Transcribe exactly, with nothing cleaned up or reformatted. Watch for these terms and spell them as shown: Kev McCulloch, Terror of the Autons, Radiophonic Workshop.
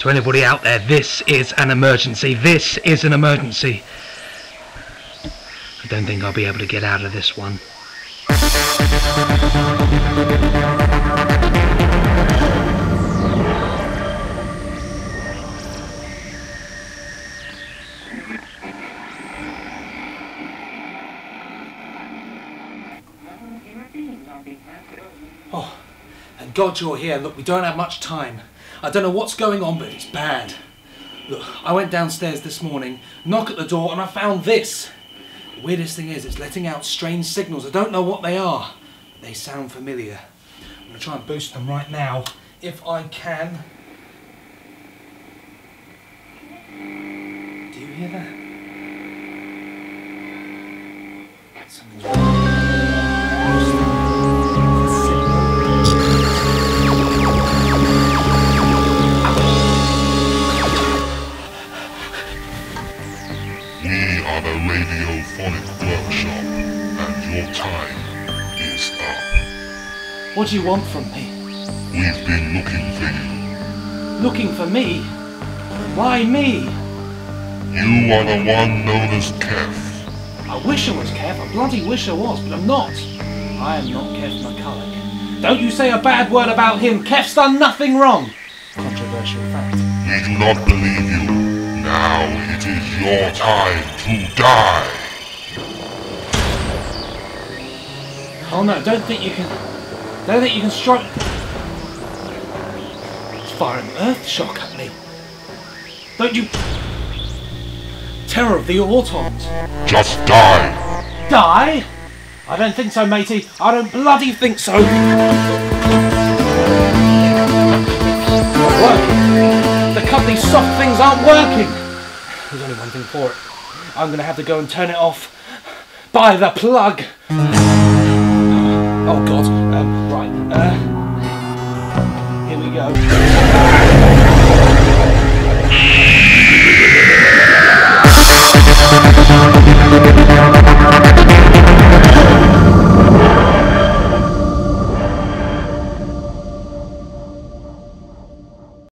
To anybody out there, this is an emergency. This is an emergency. I don't think I'll be able to get out of this one. Oh, thank God you're here. Look, we don't have much time. I don't know what's going on, but it's bad. Look, I went downstairs this morning, knock at the door, and I found this. The weirdest thing is, it's letting out strange signals. I don't know what they are. They sound familiar. I'm going to try and boost them right now, if I can. Do you hear that? Something's wrong. The Radiophonic Workshop, and your time is up. What do you want from me? We've been looking for you. Looking for me? Why me? You are the one known as Kev. I wish I was Kev, I bloody wish I was, but I'm not. I am not Kev McCulloch. Don't you say a bad word about him. Kev's done nothing wrong. Controversial fact. We do not believe you. Now it is your time to die! Oh no, don't think you can... Don't think you can strike... It's firing an earth shock at me. Don't you... Terror of the Autons! Just die! Die? I don't think so, matey. I don't bloody think so! Not working! The company's soft things aren't working! There's only one thing for it. I'm gonna have to go and turn it off by the plug! Oh god, um, right, uh, here we go.